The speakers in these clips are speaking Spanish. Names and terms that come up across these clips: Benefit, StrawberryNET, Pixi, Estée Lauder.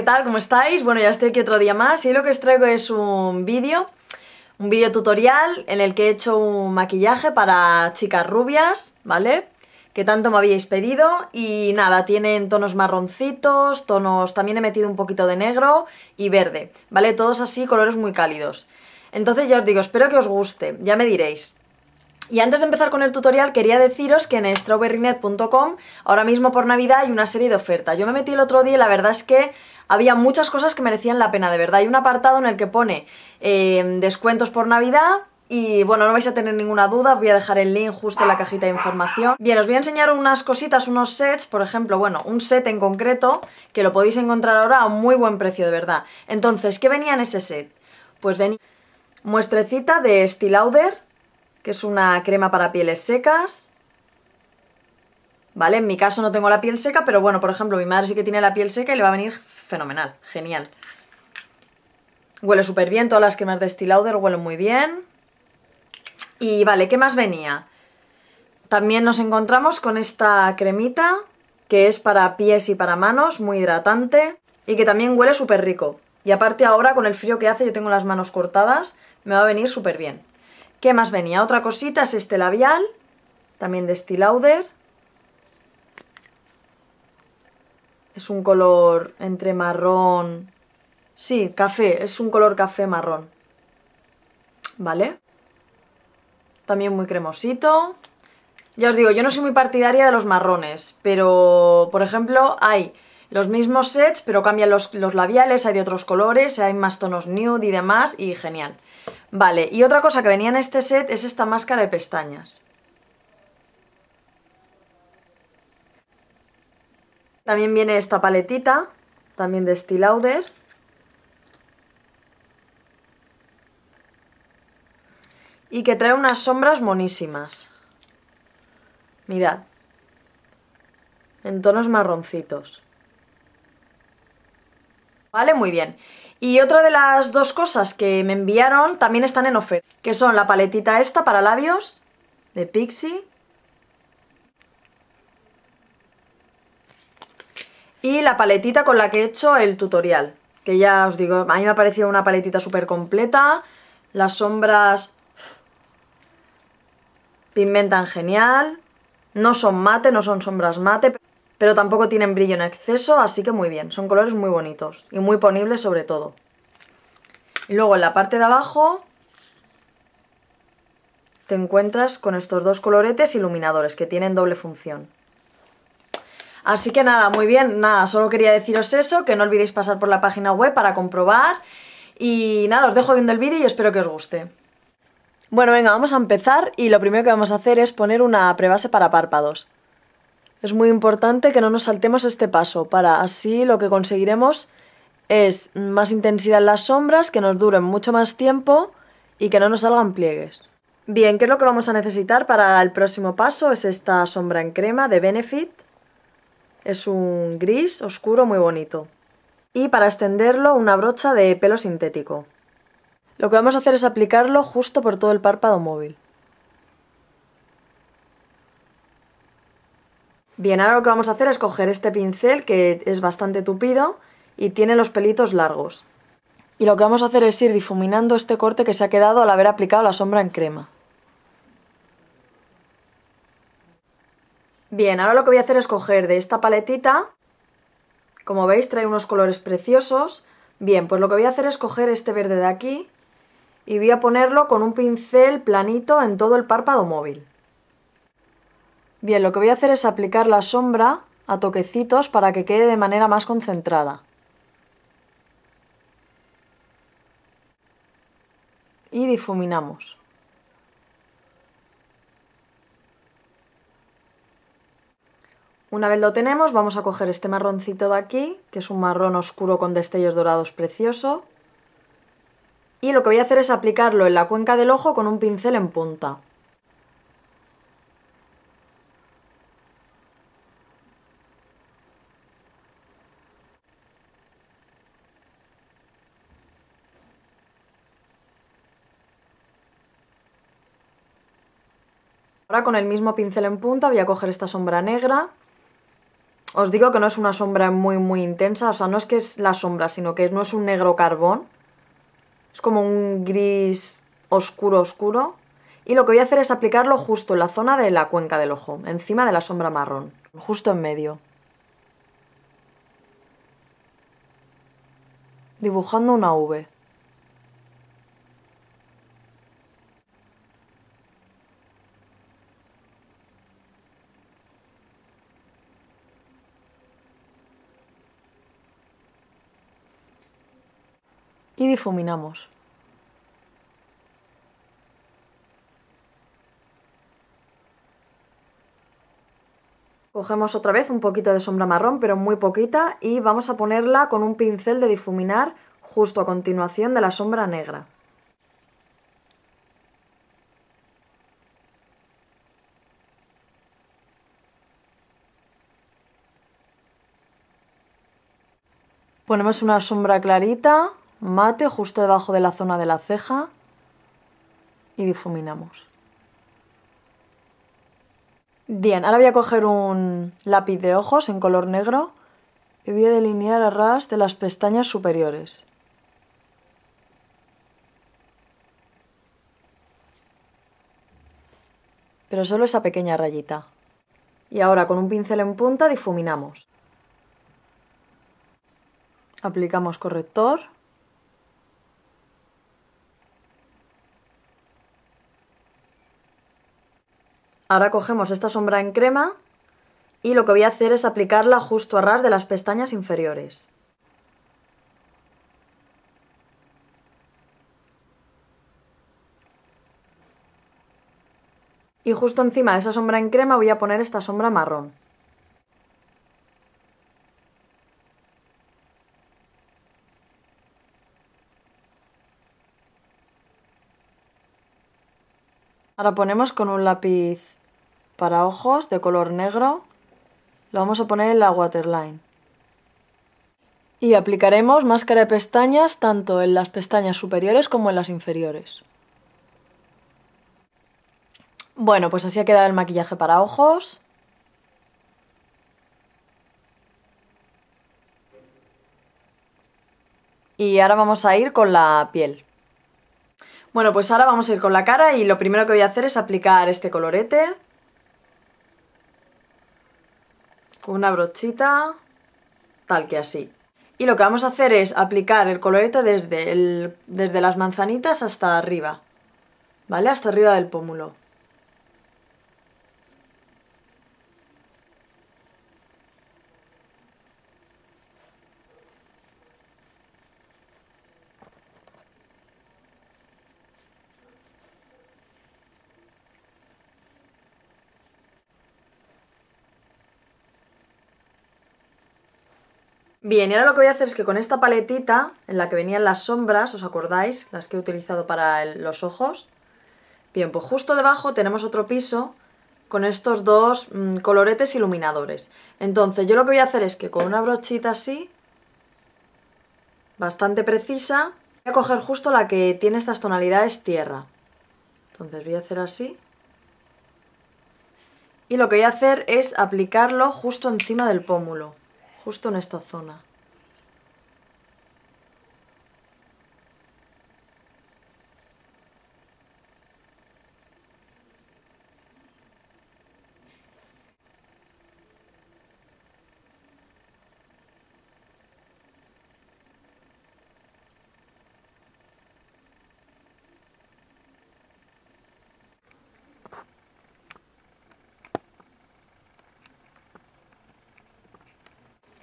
¿qué tal? ¿Cómo estáis? Bueno, ya estoy aquí otro día más y hoy lo que os traigo es un vídeo tutorial en el que he hecho un maquillaje para chicas rubias, ¿vale? Que tanto me habíais pedido y nada, tienen tonos marroncitos, tonos... también he metido un poquito de negro y verde, ¿vale? Todos así, colores muy cálidos. Entonces ya os digo, espero que os guste, ya me diréis. Y antes de empezar con el tutorial quería deciros que en StrawberryNET.com ahora mismo por Navidad hay una serie de ofertas. Yo me metí el otro día y la verdad es que había muchas cosas que merecían la pena, de verdad. Hay un apartado en el que pone descuentos por Navidad y bueno, no vais a tener ninguna duda, voy a dejar el link justo en la cajita de información. Bien, os voy a enseñar unas cositas, unos sets, por ejemplo, bueno, un set en concreto que lo podéis encontrar ahora a un muy buen precio, de verdad. Entonces, ¿qué venía en ese set? Pues venía muestrecita de Estée Lauder, que es una crema para pieles secas, ¿vale? En mi caso no tengo la piel seca, pero bueno, por ejemplo, mi madre sí que tiene la piel seca y le va a venir fenomenal, genial. Huele súper bien, todas las cremas de Estée Lauder huelen muy bien. Y vale, ¿qué más venía? También nos encontramos con esta cremita, que es para pies y para manos, muy hidratante, y que también huele súper rico. Y aparte ahora, con el frío que hace, yo tengo las manos cortadas, me va a venir súper bien. ¿Qué más venía? Otra cosita es este labial, también de Estée Lauder. Es un color entre marrón... sí, café, es un color café marrón. ¿Vale? También muy cremosito. Ya os digo, yo no soy muy partidaria de los marrones, pero por ejemplo hay los mismos sets, pero cambian los labiales, hay de otros colores, hay más tonos nude y demás, y genial. Vale, y otra cosa que venía en este set es esta máscara de pestañas. También viene esta paletita, también de Estée Lauder. Y que trae unas sombras monísimas. Mirad. En tonos marroncitos. Vale, muy bien. Y otra de las dos cosas que me enviaron también están en oferta, que son la paletita esta para labios, de Pixi, y la paletita con la que he hecho el tutorial, que ya os digo, a mí me ha parecido una paletita súper completa, las sombras pigmentan genial, no son mate, no son sombras mate, pero tampoco tienen brillo en exceso, así que muy bien, son colores muy bonitos y muy ponibles sobre todo. Y luego en la parte de abajo te encuentras con estos dos coloretes iluminadores que tienen doble función. Así que nada, muy bien, nada, solo quería deciros eso, que no olvidéis pasar por la página web para comprobar y nada, os dejo viendo el vídeo y espero que os guste. Bueno, venga, vamos a empezar y lo primero que vamos a hacer es poner una prebase para párpados. Es muy importante que no nos saltemos este paso, para así lo que conseguiremos es más intensidad en las sombras, que nos duren mucho más tiempo y que no nos salgan pliegues. Bien, ¿qué es lo que vamos a necesitar para el próximo paso? Es esta sombra en crema de Benefit. Es un gris oscuro muy bonito. Y para extenderlo, una brocha de pelo sintético. Lo que vamos a hacer es aplicarlo justo por todo el párpado móvil. Bien, ahora lo que vamos a hacer es coger este pincel que es bastante tupido y tiene los pelitos largos. Y lo que vamos a hacer es ir difuminando este corte que se ha quedado al haber aplicado la sombra en crema. Bien, ahora lo que voy a hacer es coger de esta paletita, como veis trae unos colores preciosos. Bien, pues lo que voy a hacer es coger este verde de aquí y voy a ponerlo con un pincel planito en todo el párpado móvil. Bien, lo que voy a hacer es aplicar la sombra a toquecitos para que quede de manera más concentrada. Y difuminamos. Una vez lo tenemos, vamos a coger este marroncito de aquí, que es un marrón oscuro con destellos dorados precioso. Y lo que voy a hacer es aplicarlo en la cuenca del ojo con un pincel en punta. Ahora con el mismo pincel en punta voy a coger esta sombra negra Os digo que no es una sombra muy muy intensa, o sea, no es que es la sombra, sino que no es un negro carbón. Es como un gris oscuro oscuro. Y lo que voy a hacer es aplicarlo justo en la zona de la cuenca del ojo, encima de la sombra marrón, justo en medio. Dibujando una V. Y difuminamos. Cogemos otra vez un poquito de sombra marrón, pero muy poquita, y vamos a ponerla con un pincel de difuminar justo a continuación de la sombra negra. Ponemos una sombra clarita, mate, justo debajo de la zona de la ceja y difuminamos. Bien, ahora voy a coger un lápiz de ojos en color negro y voy a delinear a ras de las pestañas superiores. Pero solo esa pequeña rayita. Y ahora con un pincel en punta difuminamos. Aplicamos corrector. Ahora cogemos esta sombra en crema y lo que voy a hacer es aplicarla justo a ras de las pestañas inferiores. Y justo encima de esa sombra en crema voy a poner esta sombra marrón. Ahora ponemos con un lápiz para ojos de color negro, lo vamos a poner en la waterline. Y aplicaremos máscara de pestañas tanto en las pestañas superiores como en las inferiores. Bueno, pues así ha quedado el maquillaje para ojos. Y ahora vamos a ir con la piel. Bueno, pues ahora vamos a ir con la cara y lo primero que voy a hacer es aplicar este colorete. Con una brochita, tal que así. Y lo que vamos a hacer es aplicar el colorete desde las manzanitas hasta arriba, ¿vale? Hasta arriba del pómulo. Bien, y ahora lo que voy a hacer es que con esta paletita, en la que venían las sombras, ¿os acordáis? Las que he utilizado para los ojos. Bien, pues justo debajo tenemos otro piso con estos dos coloretes iluminadores. Entonces yo lo que voy a hacer es que con una brochita así, bastante precisa, voy a coger justo la que tiene estas tonalidades tierra. Entonces voy a hacer así. Y lo que voy a hacer es aplicarlo justo encima del pómulo. Justo en esta zona.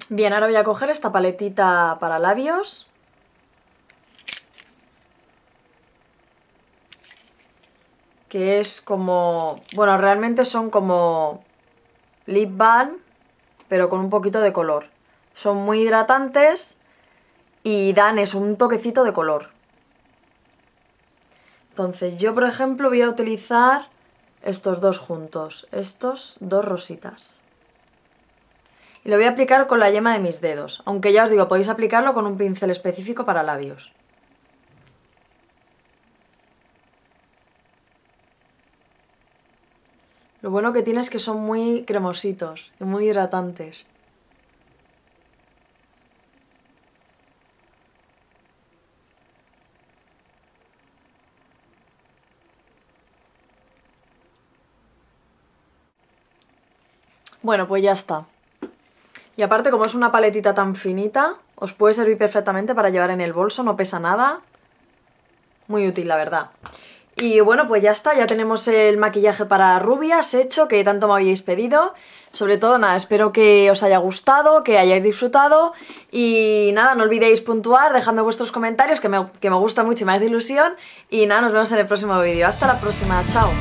Bien, ahora voy a coger esta paletita para labios. Que es como... bueno, realmente son como lip balm, pero con un poquito de color. Son muy hidratantes y dan eso, un toquecito de color. Entonces yo, por ejemplo, voy a utilizar estos dos juntos. Estos dos rositas. Lo voy a aplicar con la yema de mis dedos, aunque ya os digo, podéis aplicarlo con un pincel específico para labios. Lo bueno que tiene es que son muy cremositos y muy hidratantes. Bueno, pues ya está. Y aparte, como es una paletita tan finita, os puede servir perfectamente para llevar en el bolso, no pesa nada. Muy útil, la verdad. Y bueno, pues ya está, ya tenemos el maquillaje para rubias hecho, que tanto me habíais pedido. Sobre todo, nada, espero que os haya gustado, que hayáis disfrutado. Y nada, no olvidéis puntuar, dejadme vuestros comentarios, que me gusta mucho y me hace ilusión. Y nada, nos vemos en el próximo vídeo. Hasta la próxima, chao.